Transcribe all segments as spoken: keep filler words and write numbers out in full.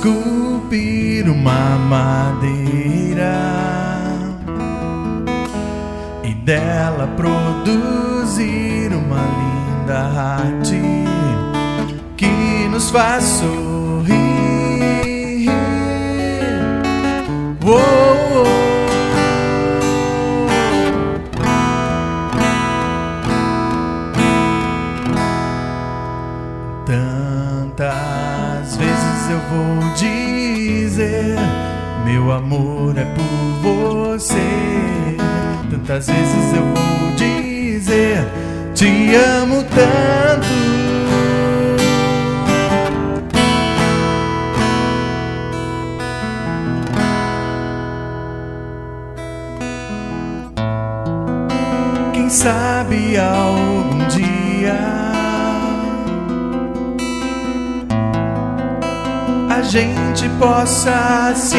esculpir uma madeira e dela produzir uma linda arte que nos faz sorrir. Oh, oh. Tantas vezes eu vou dizer, meu amor é por você. Tantas vezes eu vou dizer, te amo tanto. Quem sabe algum dia a gente possa se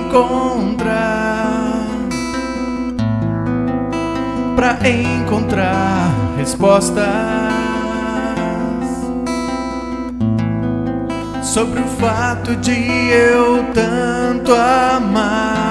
encontrar pra encontrar respostas sobre o fato de eu tanto amar.